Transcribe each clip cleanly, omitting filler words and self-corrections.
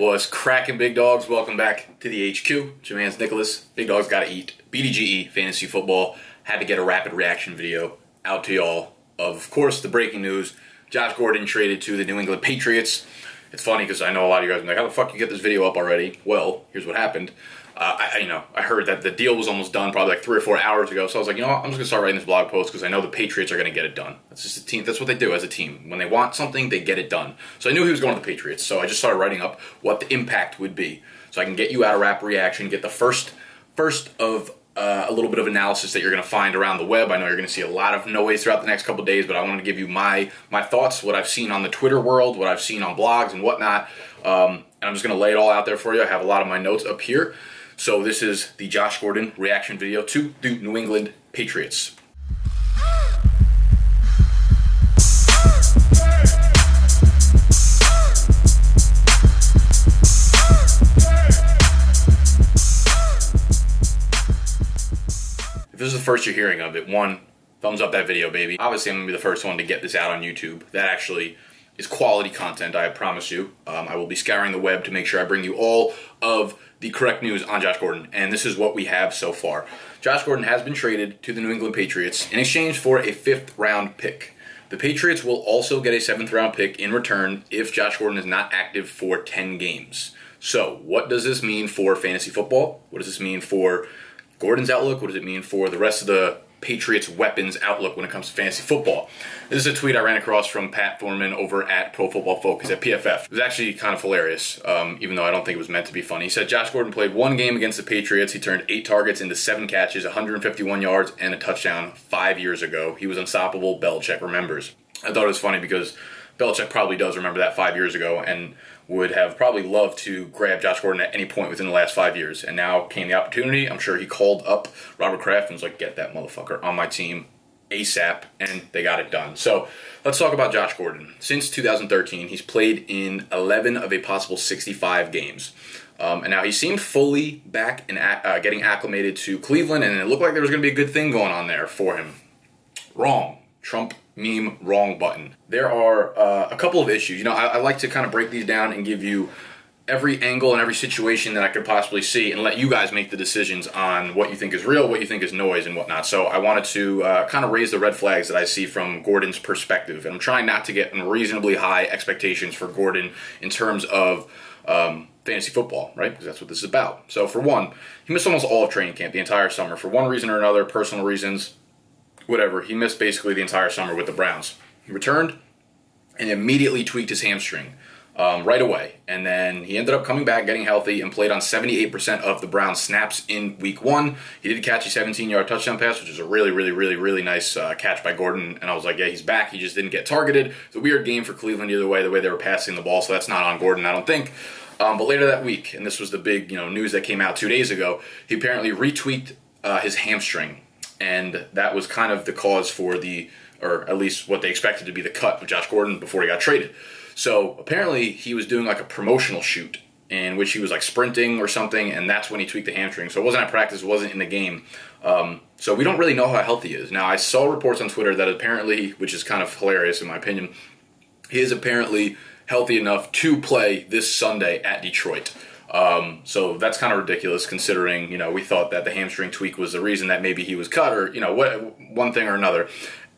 What's cracking, Big Dogs? Welcome back to the HQ. It's your man's Nicholas. Big Dogs gotta eat. BDGE, Fantasy Football. Had to get a rapid reaction video out to y'all. Of course, the breaking news. Josh Gordon traded to the New England Patriots. It's funny because I know a lot of you guys are like, how the fuck you get this video up already? Well, here's what happened. I heard that the deal was almost done probably like 3 or 4 hours ago. So I was like, you know what? I'm just going to start writing this blog post because I know the Patriots are going to get it done. That's just a team. That's what they do as a team. When they want something, they get it done. So I knew he was going to the Patriots. So I just started writing up what the impact would be. So I can get you out a rap reaction, get the first of a little bit of analysis that you're going to find around the web. I know you're going to see a lot of noise throughout the next couple of days, but I wanted to give you my thoughts, what I've seen on the Twitter world, what I've seen on blogs and whatnot. And I'm just going to lay it all out there for you. I have a lot of my notes up here. So this is the Josh Gordon reaction video to the New England Patriots. If this is the first you're hearing of it, one, thumbs up that video, baby. Obviously, I'm going to be the first one to get this out on YouTube. That actually is quality content, I promise you. I will be scouring the web to make sure I bring you all of the correct news on Josh Gordon, and this is what we have so far. Josh Gordon has been traded to the New England Patriots in exchange for a 5th-round pick. The Patriots will also get a 7th-round pick in return if Josh Gordon is not active for 10 games. So, what does this mean for fantasy football? What does this mean for Gordon's outlook? What does it mean for the rest of the Patriots' weapons outlook when it comes to fantasy football? This is a tweet I ran across from Pat Foreman over at Pro Football Focus at PFF. It was actually kind of hilarious, even though I don't think it was meant to be funny. He said, Josh Gordon played 1 game against the Patriots. He turned 8 targets into 7 catches, 151 yards, and a touchdown 5 years ago. He was unstoppable. Belichick remembers. I thought it was funny because Belichick probably does remember that 5 years ago and would have probably loved to grab Josh Gordon at any point within the last 5 years. And now came the opportunity. I'm sure he called up Robert Kraft and was like, get that motherfucker on my team ASAP, and they got it done. So let's talk about Josh Gordon. Since 2013, he's played in 11 of a possible 65 games. And now he seemed fully back and getting acclimated to Cleveland, and it looked like there was going to be a good thing going on there for him. Wrong. Trump meme, wrong button. There are a couple of issues. You know, I like to kind of break these down and give you every angle and every situation that I could possibly see and let you guys make the decisions on what you think is real, what you think is noise and whatnot. So I wanted to kind of raise the red flags that I see from Gordon's perspective. And I'm trying not to get unreasonably high expectations for Gordon in terms of fantasy football, right? Because that's what this is about. So for one, he missed almost all of training camp the entire summer for one reason or another, personal reasons, whatever. He missed basically the entire summer with the Browns. He returned and immediately tweaked his hamstring right away. And then he ended up coming back, getting healthy, and played on 78% of the Browns' snaps in week 1. He did catch a 17-yard touchdown pass, which is a really, really, really, really nice catch by Gordon. And I was like, yeah, he's back. He just didn't get targeted. It's a weird game for Cleveland either way, the way they were passing the ball. So that's not on Gordon, I don't think. But later that week, and this was the big news that came out 2 days ago, he apparently retweaked his hamstring. And that was kind of the cause for the, or at least what they expected to be the cut of Josh Gordon before he got traded. So apparently he was doing like a promotional shoot in which he was like sprinting or something, and that's when he tweaked the hamstring. So it wasn't at practice, it wasn't in the game. So we don't really know how healthy he is. Now I saw reports on Twitter that apparently, which is kind of hilarious in my opinion, he is apparently healthy enough to play this Sunday at Detroit. So that's kind of ridiculous considering, we thought that the hamstring tweak was the reason that maybe he was cut or, one thing or another.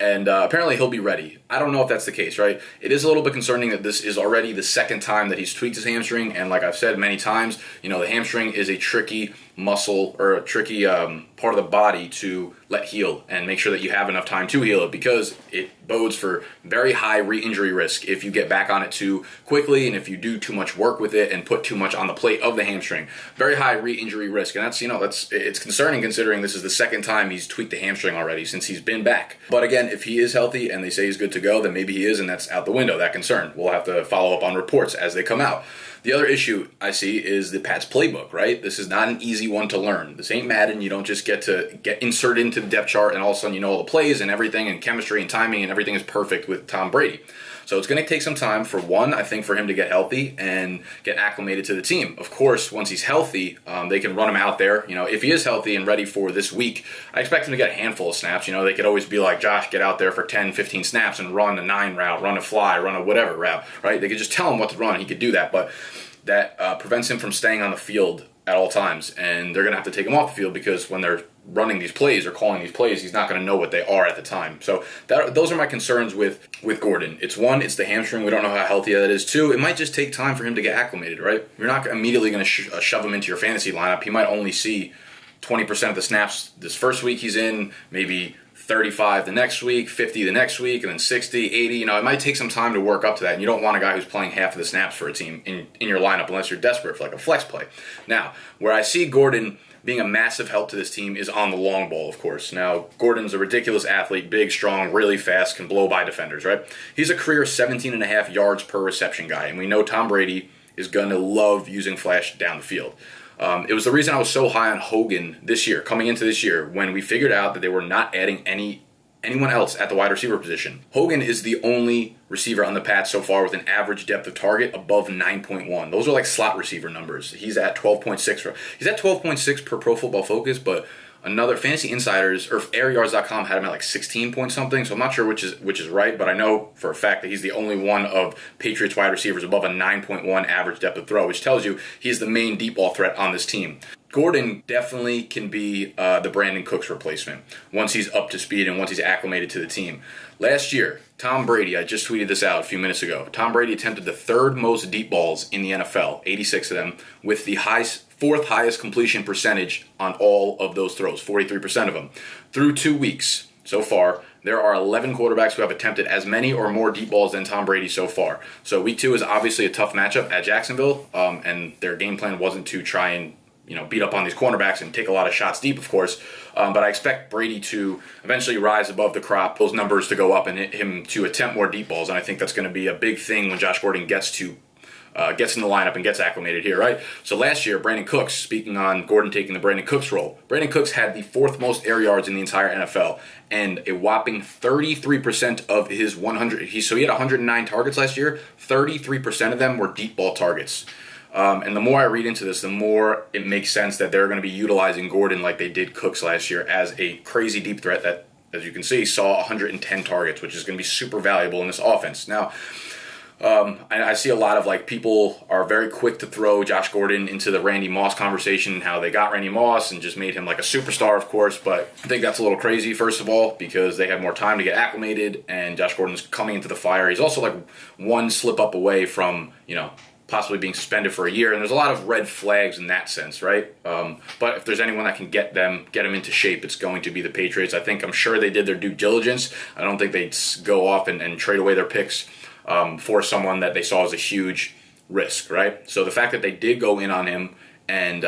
And apparently he'll be ready. I don't know if that's the case, right? It is a little bit concerning that this is already the 2nd time that he's tweaked his hamstring. And like I've said many times, the hamstring is a tricky muscle or a tricky part of the body to let heal and make sure that you have enough time to heal it because it bodes for very high re-injury risk if you get back on it too quickly and if you do too much work with it and put too much on the plate of the hamstring. Very high re-injury risk. And that's, it's concerning considering this is the 2nd time he's tweaked the hamstring already since he's been back. But again, if he is healthy and they say he's good to go, then maybe he is, and that's out the window, that concern. We'll have to follow up on reports as they come out. The other issue I see is the Pats playbook, right? This is not an easy one to learn. This ain't Madden. You don't just get to get inserted into the depth chart and all of a sudden you know all the plays and everything and chemistry and timing and everything is perfect with Tom Brady. So it's going to take some time, for one, I think, for him to get healthy and get acclimated to the team. Of course, once he's healthy, they can run him out there. If he is healthy and ready for this week, I expect him to get a handful of snaps. They could always be like, Josh, get out there for 10, 15 snaps and run a 9 route, run a fly, run a whatever route, right? They could just tell him what to run. He could do that. But that prevents him from staying on the field at all times, and they're going to have to take him off the field because when they're running these plays or calling these plays, he's not going to know what they are at the time. So those are my concerns with Gordon. It's one, it's the hamstring. We don't know how healthy that is. Two, it might just take time for him to get acclimated, right? You're not immediately going to shove him into your fantasy lineup. He might only see 20% of the snaps this first week he's in, maybe 35 the next week, 50 the next week, and then 60, 80. You know, it might take some time to work up to that, and you don't want a guy who's playing half of the snaps for a team in your lineup unless you're desperate for like a flex play. Now, where I see Gordon being a massive help to this team is on the long ball, of course. Now, Gordon's a ridiculous athlete, big, strong, really fast, can blow by defenders, right? He's a career 17.5 yards per reception guy, and we know Tom Brady is going to love using flash down the field. It was the reason I was so high on Hogan this year, coming into this year, when we figured out that they were not adding anyone else at the wide receiver position. Hogan is the only receiver on the Pats so far with an average depth of target above 9.1. Those are like slot receiver numbers. He's at 12.6. He's at 12.6 per Pro Football Focus, but another Fantasy Insiders or AirYards.com had him at like 16 point something, so I'm not sure which is right, but I know for a fact that he's the only one of Patriots wide receivers above a 9.1 average depth of throw, which tells you he's the main deep ball threat on this team. Gordon definitely can be the Brandon Cooks replacement once he's up to speed and once he's acclimated to the team. Last year, Tom Brady, I just tweeted this out a few minutes ago, Tom Brady attempted the third most deep balls in the NFL, 86 of them, with the fourth highest completion percentage on all of those throws, 43% of them. Through 2 weeks so far, there are 11 quarterbacks who have attempted as many or more deep balls than Tom Brady so far. So week two is obviously a tough matchup at Jacksonville, and their game plan wasn't to try and, you know, beat up on these cornerbacks and take a lot of shots deep, of course. But I expect Brady to eventually rise above the crop, those numbers to go up, and him to attempt more deep balls. And I think that's going to be a big thing when Josh Gordon gets in the lineup and gets acclimated here, right? So last year, Brandon Cooks, speaking on Gordon taking the Brandon Cooks role, Brandon Cooks had the fourth most air yards in the entire NFL, and a whopping 33% of his 100, so he had 109 targets last year, 33% of them were deep ball targets. And the more I read into this, the more it makes sense that they're going to be utilizing Gordon like they did Cooks last year as a crazy deep threat that, as you can see, saw 110 targets, which is going to be super valuable in this offense. Now, I see a lot of, like, people are very quick to throw Josh Gordon into the Randy Moss conversation and how they got Randy Moss and just made him like a superstar, of course, but I think that's a little crazy, first of all, because they have more time to get acclimated, and Josh Gordon's coming into the fire. He's also like one slip up away from, you know, possibly being suspended for a year, and there's a lot of red flags in that sense, right? But if there's anyone that can get him into shape, it's going to be the Patriots. I'm sure they did their due diligence. I don't think they'd go off and trade away their picks for someone that they saw as a huge risk, right? So the fact that they did go in on him and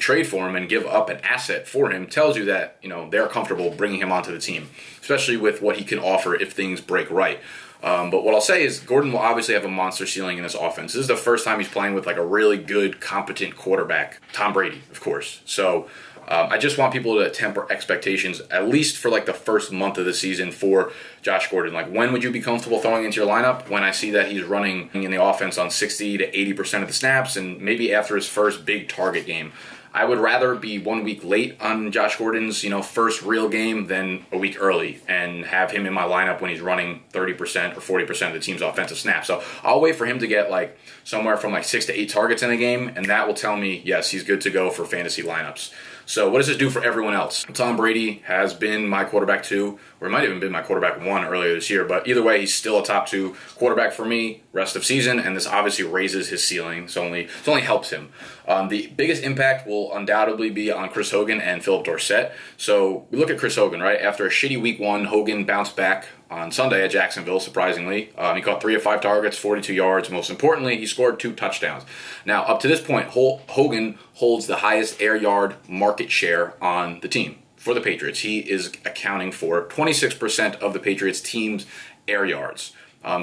trade for him and give up an asset for him tells you that, you know, they're comfortable bringing him onto the team, especially with what he can offer if things break right. But what I'll say is Gordon will obviously have a monster ceiling in this offense. This is the first time he's playing with like a really good, competent quarterback, Tom Brady, of course. So I just want people to temper expectations, at least for like the first month of the season for Josh Gordon. Like, when would you be comfortable throwing into your lineup? When I see that he's running in the offense on 60 to 80% of the snaps, and maybe after his first big target game. I would rather be 1 week late on Josh Gordon's, you know, first real game than a week early and have him in my lineup when he's running 30% or 40% of the team's offensive snaps. So I'll wait for him to get like somewhere from like 6 to 8 targets in a game, and that will tell me, yes, he's good to go for fantasy lineups. So what does this do for everyone else? Tom Brady has been my quarterback 2, or it might have even been my quarterback 1 earlier this year, but either way, he's still a top 2 quarterback for me rest of season, and this obviously raises his ceiling. It only helps him. The biggest impact will undoubtedly be on Chris Hogan and Philip Dorsett. So we look at Chris Hogan, right? After a shitty week 1, Hogan bounced back on Sunday at Jacksonville, surprisingly. He caught 3 of 5 targets, 42 yards. Most importantly, he scored 2 touchdowns. Now, up to this point, Hogan holds the highest air yard market share on the team for the Patriots. He is accounting for 26% of the Patriots team's air yards.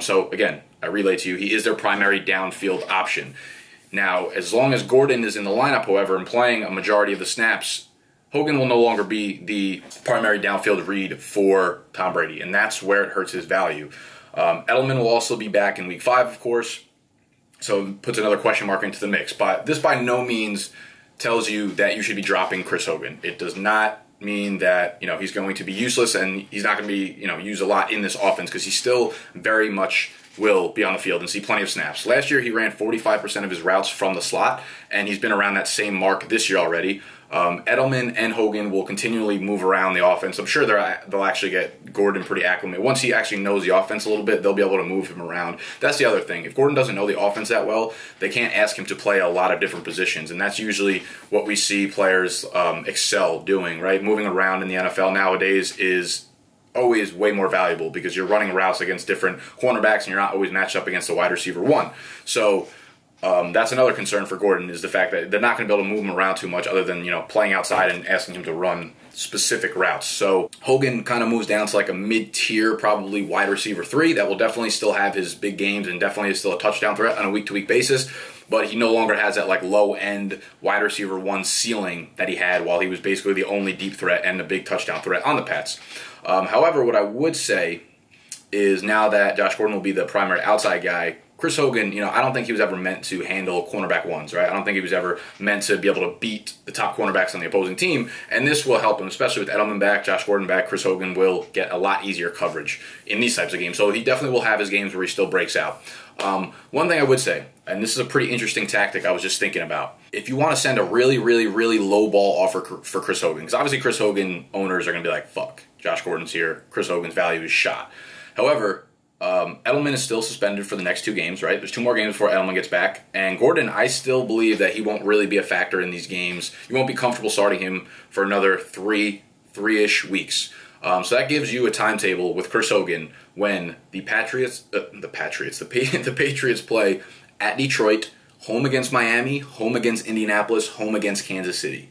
So again, I relay to you, he is their primary downfield option. Now, as long as Gordon is in the lineup, however, and playing a majority of the snaps, Hogan will no longer be the primary downfield read for Tom Brady, and that's where it hurts his value. Edelman will also be back in week 5, of course, so it puts another question mark into the mix. But this by no means tells you that you should be dropping Chris Hogan. It does not mean that, you know, he's going to be useless and he's not going to be, you know, used a lot in this offense, because he's still very much will be on the field and see plenty of snaps. Last year, he ran 45% of his routes from the slot, and he's been around that same mark this year already. Edelman and Hogan will continually move around the offense. I'm sure they'll actually get Gordon pretty acclimated. Once he actually knows the offense a little bit, they'll be able to move him around. That's the other thing. If Gordon doesn't know the offense that well, they can't ask him to play a lot of different positions, and that's usually what we see players excel doing, right? Moving around in the NFL nowadays is always way more valuable because you're running routes against different cornerbacks and you're not always matched up against a wide receiver one. So that's another concern for Gordon, is the fact that they're not going to be able to move him around too much other than, you know, playing outside and asking him to run specific routes. So Hogan kind of moves down to like a mid-tier, probably wide receiver 3 that will definitely still have his big games and definitely is still a touchdown threat on a week-to-week basis, but he no longer has that like low-end wide receiver 1 ceiling that he had while he was basically the only deep threat and the big touchdown threat on the Pats. However, what I would say is now that Josh Gordon will be the primary outside guy, Chris Hogan, you know, I don't think he was ever meant to handle cornerback ones, right? I don't think he was ever meant to be able to beat the top cornerbacks on the opposing team, and this will help him, especially with Edelman back, Josh Gordon back. Chris Hogan will get a lot easier coverage in these types of games, so he definitely will have his games where he still breaks out. One thing I would say, and this is a pretty interesting tactic I was just thinking about, if you want to send a really, really, really low ball offer for Chris Hogan, because obviously Chris Hogan owners are going to be like, fuck, Josh Gordon's here, Chris Hogan's value is shot. However, Edelman is still suspended for the next 2 games, right? There's 2 more games before Edelman gets back. And Gordon, I still believe that he won't really be a factor in these games. You won't be comfortable starting him for another three-ish weeks. So that gives you a timetable with Chris Hogan when the Patriots play at Detroit, home against Miami, home against Indianapolis, home against Kansas City.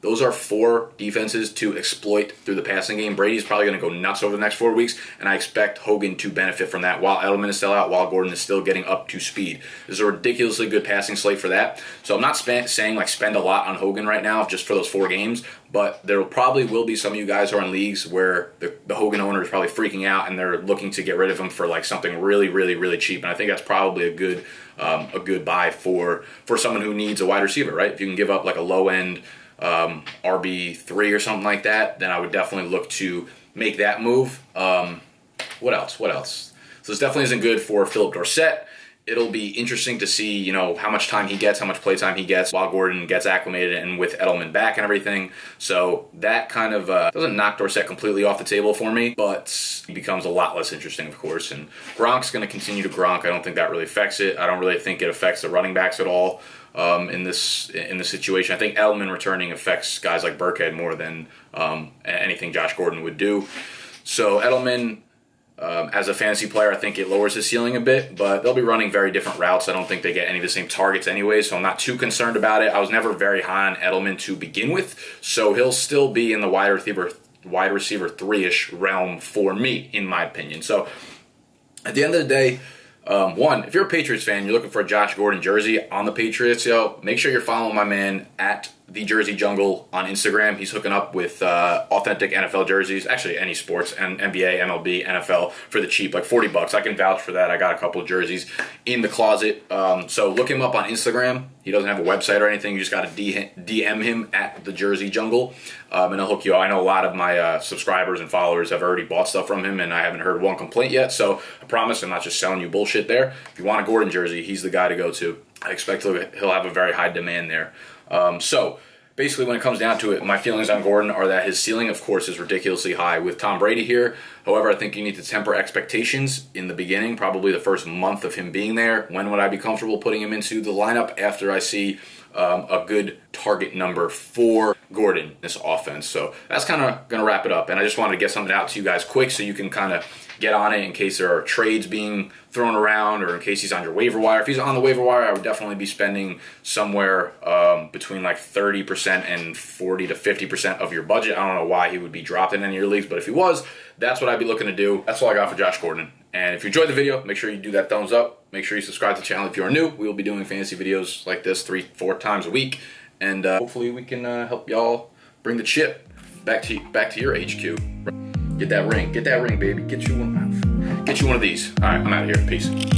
Those are 4 defenses to exploit through the passing game. Brady's probably going to go nuts over the next 4 weeks, and I expect Hogan to benefit from that while Edelman is still out, while Gordon is still getting up to speed. There's a ridiculously good passing slate for that. So I'm not saying like spend a lot on Hogan right now just for those 4 games, but there probably will be some of you guys who are in leagues where the Hogan owner is probably freaking out and they're looking to get rid of him for like something really, really, really cheap. And I think that's probably a good buy for someone who needs a wide receiver, right? If you can give up like a low-end RB3 or something like that, then I would definitely look to make that move. What else? So this definitely isn't good for Philip Dorsett. It'll be interesting to see, you know, how much time he gets, how much play time he gets while Gordon gets acclimated and with Edelman back and everything. So that kind of doesn't knock Dorsett completely off the table for me, but he becomes a lot less interesting, of course. And Gronk's going to continue to Gronk. I don't think that really affects it. I don't really think it affects the running backs at all in this situation. I think Edelman returning affects guys like Burkhead more than anything Josh Gordon would do. So Edelman, as a fantasy player, I think it lowers his ceiling a bit, but they'll be running very different routes. I don't think they get any of the same targets anyway, so I'm not too concerned about it. I was never very high on Edelman to begin with, so he'll still be in the wide receiver 3-ish realm for me, in my opinion. So at the end of the day, one, if you're a Patriots fan, you're looking for a Josh Gordon jersey on the Patriots, yo, make sure you're following my man at The Jersey Jungle on Instagram. He's hooking up with authentic NFL jerseys, actually any sports, and NBA, MLB, NFL for the cheap, like $40. I can vouch for that. I got a couple of jerseys in the closet. So look him up on Instagram. He doesn't have a website or anything. You just got to DM him at The Jersey Jungle, and he'll hook you up. I know a lot of my subscribers and followers have already bought stuff from him, and I haven't heard one complaint yet. So I promise I'm not just selling you bullshit there. If you want a Gordon jersey, he's the guy to go to. I expect he'll have a very high demand there. So basically when it comes down to it, my feelings on Gordon are that his ceiling, of course, is ridiculously high with Tom Brady here. However, I think you need to temper expectations in the beginning, probably the first month of him being there. When would I be comfortable putting him into the lineup? After I see a good target number for Gordon, this offense. So that's kind of going to wrap it up. And I just wanted to get something out to you guys quick so you can kind of get on it in case there are trades being thrown around or in case he's on your waiver wire. If he's on the waiver wire, I would definitely be spending somewhere between like 30% and 40 to 50% of your budget. I don't know why he would be dropped in any of your leagues, but if he was, that's what I'd be looking to do. That's all I got for Josh Gordon. And if you enjoyed the video, make sure you do that thumbs up. Make sure you subscribe to the channel if you are new. We will be doing fantasy videos like this 3-4 times a week. And hopefully we can help y'all bring the chip back to your HQ. Get that ring, baby. Get you one of these. All right, I'm out of here. Peace.